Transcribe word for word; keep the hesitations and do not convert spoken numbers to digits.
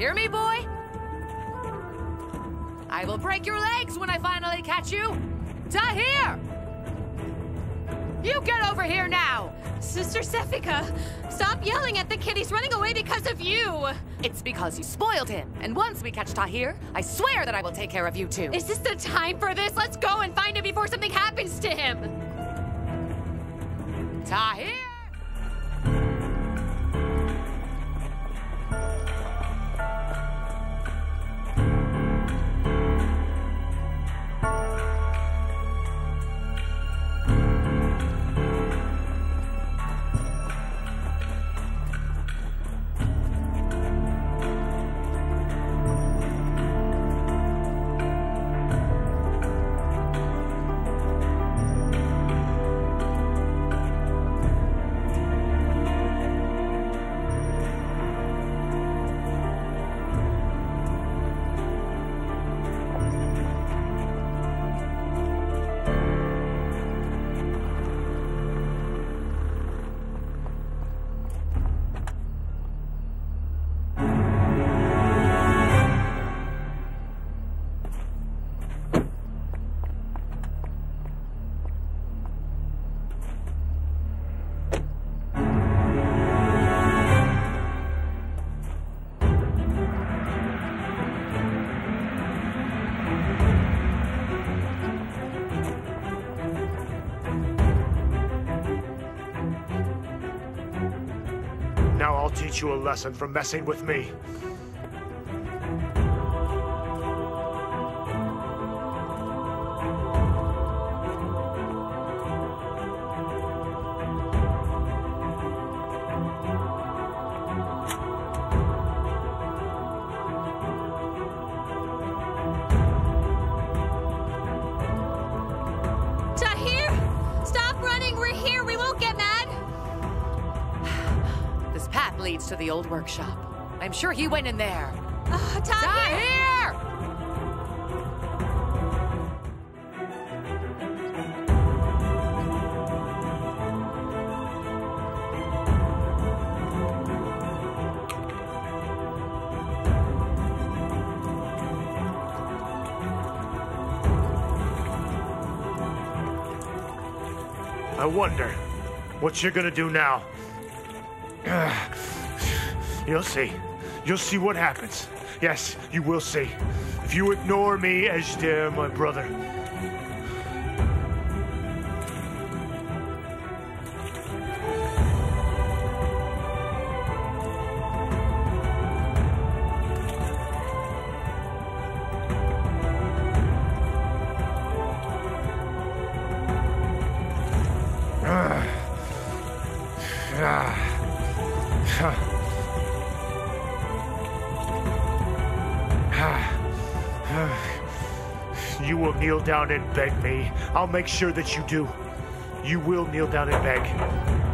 hear me, boy? I will break your legs when I finally catch you. Tahir! You get over here now! Sister Sefika, stop yelling at the kid. He's running away because of you. It's because you spoiled him. And once we catch Tahir, I swear that I will take care of you too. Is this the time for this? Let's go and find him before something happens to him. Tahir! Now I'll teach you a lesson for messing with me. Leads to the old workshop. I'm sure he went in there. Uh, Tahir! Tahir! I wonder what you're gonna do now. You'll see. You'll see what happens. Yes, you will see. If you ignore me as dear my brother. You will kneel down and beg me. I'll make sure that you do. You will kneel down and beg.